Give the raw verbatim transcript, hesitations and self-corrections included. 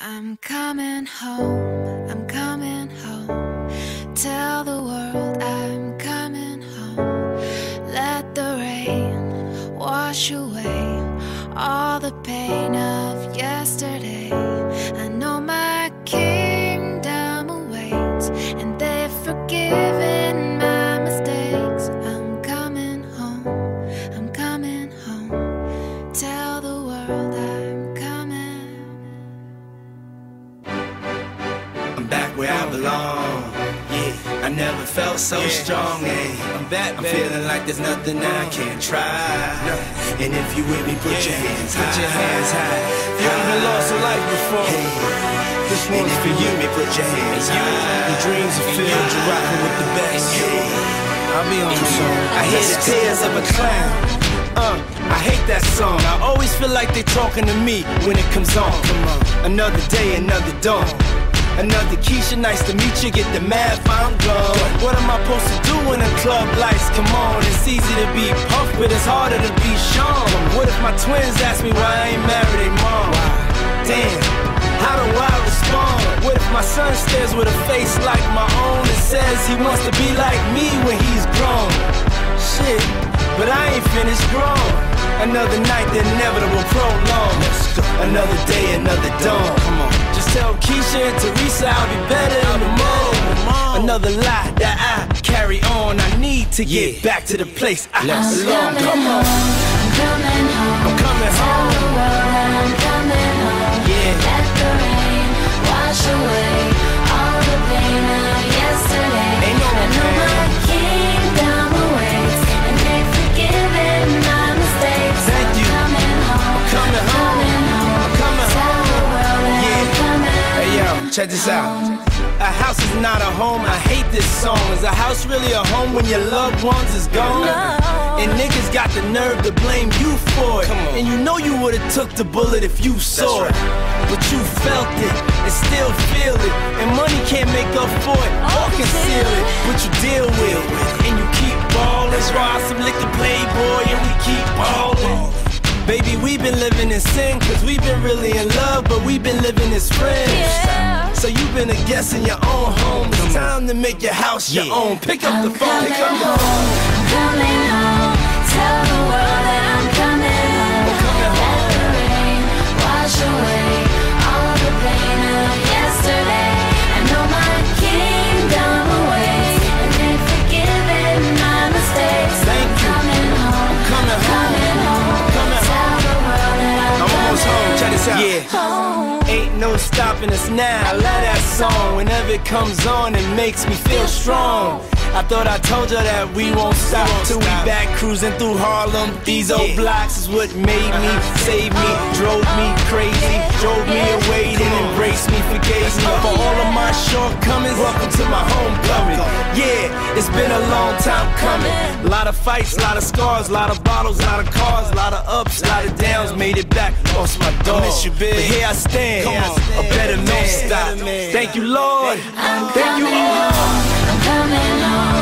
I'm coming home, I'm coming home. Tell the world I'm coming home. Let the rain wash away all the pain of yesterday. I know my kingdom awaits, and they've forgiven my mistakes. I'm coming home, I'm coming home. Tell the world I'm where I belong, yeah. I never felt so yeah. strong, yeah. I'm back, I'm baby. Feeling like there's nothing I can't try. No. And if you with me, put yeah. your hands put high. Your hands high. You high. Haven't lost a life before. Hey. This and one's if for you, me, put your hands high. high. Your dreams are filled, you're, you're rocking with the best. Yeah. I'll be on the song. I hear the tears of a clown. Uh, I hate that song. I always feel like they're talking to me when it comes on. Come on. Another day, another dawn. Another Keisha, nice to meet you, get the mad, I'm gone. What am I supposed to do when the club lights come on? It's easy to be puffed, but it's harder to be shown. What if my twins ask me why I ain't married their mom? Damn, how do I respond? What if my son stares with a face like my own and says he wants to be like me when he's grown? Shit, but I ain't finished grown. Another night, the inevitable prolong. Another day, another dawn. Come on. Just tell Keisha and Teresa I'll be better in the morning. Another lie that I carry on. I need to get yeah. back to the place I belong. Come on. I'm coming home. I'm coming home. Tell the world I'm coming home. Yeah. Let the rain wash away all the pain of yesterday. Ain't no I know my kingdom awaits, and they've forgiven my mistakes. Thank you. I'm coming home. I'm coming home. Check this out. A house is not a home. I hate this song. Is a house really a home when your loved ones is gone? And niggas got the nerve to blame you for it. And you know you would've took the bullet if you saw it. But you felt it and still feel it. And money can't make up for it or conceal it. But you deal with it and you keep ballin'. That's why some liquor playboy and we keep ballin'. Baby, we've been living in sin, cause we've been really in love, but we've been living as friends. Yeah. So you've been a guest in your own home. It's time to make your house your yeah. own. Pick up I'm the phone, pick up the phone. I'm coming home, tell the world that I'm coming home. I'm coming home. Let the rain wash away all the pain of yesterday. I know my kingdom awaits, and they've forgiven my mistakes. Thank I'm coming you. Home, I'm coming home. Yeah, ain't no stopping us now. I love that song. Whenever it comes on, it makes me feel strong. I thought I told you that we won't stop till we back cruising through Harlem. These old blocks is what made me, saved me, drove me crazy, drove me away, then embraced me, forgave me for all of my shortcomings. Welcome to my homecoming. Yeah, it's been a long time coming. A lot of fights, a lot of scars, a lot of bottles, a lot of cars, a lot of ups, a lot of downs. Made it back, lost my dog. But here I stand, a better man. Stop. Thank you, Lord. Thank you all. I'm coming home.